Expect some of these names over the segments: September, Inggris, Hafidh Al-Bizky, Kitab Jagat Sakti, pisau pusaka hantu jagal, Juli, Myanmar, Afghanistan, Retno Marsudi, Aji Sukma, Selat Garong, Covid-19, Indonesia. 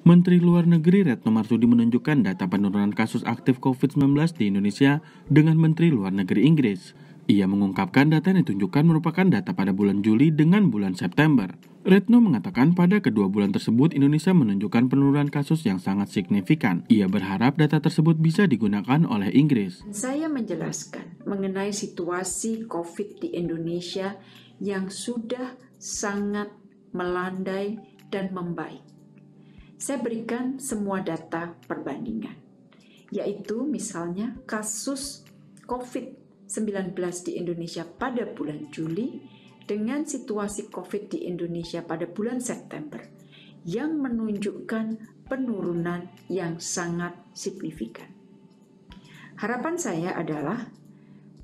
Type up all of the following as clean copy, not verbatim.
Menteri Luar Negeri Retno Marsudi menunjukkan data penurunan kasus aktif COVID-19 di Indonesia dengan Menteri Luar Negeri Inggris. Ia mengungkapkan data yang ditunjukkan merupakan data pada bulan Juli dengan bulan September. Retno mengatakan pada kedua bulan tersebut Indonesia menunjukkan penurunan kasus yang sangat signifikan. Ia berharap data tersebut bisa digunakan oleh Inggris. Saya menjelaskan mengenai situasi COVID di Indonesia yang sudah sangat melandai dan membaik. Saya berikan semua data perbandingan, yaitu misalnya kasus COVID-19 di Indonesia pada bulan Juli dengan situasi COVID di Indonesia pada bulan September yang menunjukkan penurunan yang sangat signifikan. Harapan saya adalah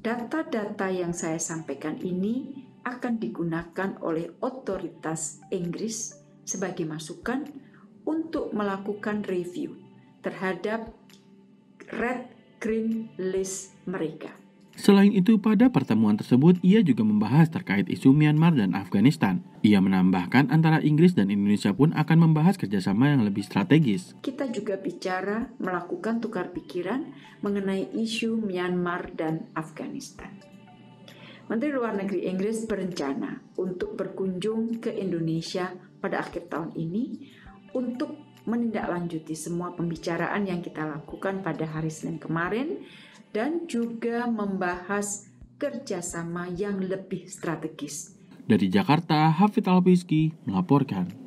data-data yang saya sampaikan ini akan digunakan oleh otoritas Inggris sebagai masukan untuk melakukan review terhadap Red Green List mereka. Selain itu, pada pertemuan tersebut ia juga membahas terkait isu Myanmar dan Afghanistan. Ia menambahkan antara Inggris dan Indonesia pun akan membahas kerjasama yang lebih strategis. Kita juga bicara melakukan tukar pikiran mengenai isu Myanmar dan Afghanistan. Menteri Luar Negeri Inggris berencana untuk berkunjung ke Indonesia pada akhir tahun ini untuk menindaklanjuti semua pembicaraan yang kita lakukan pada hari Senin kemarin dan juga membahas kerjasama yang lebih strategis. Dari Jakarta, Hafidh Al-Bizky melaporkan.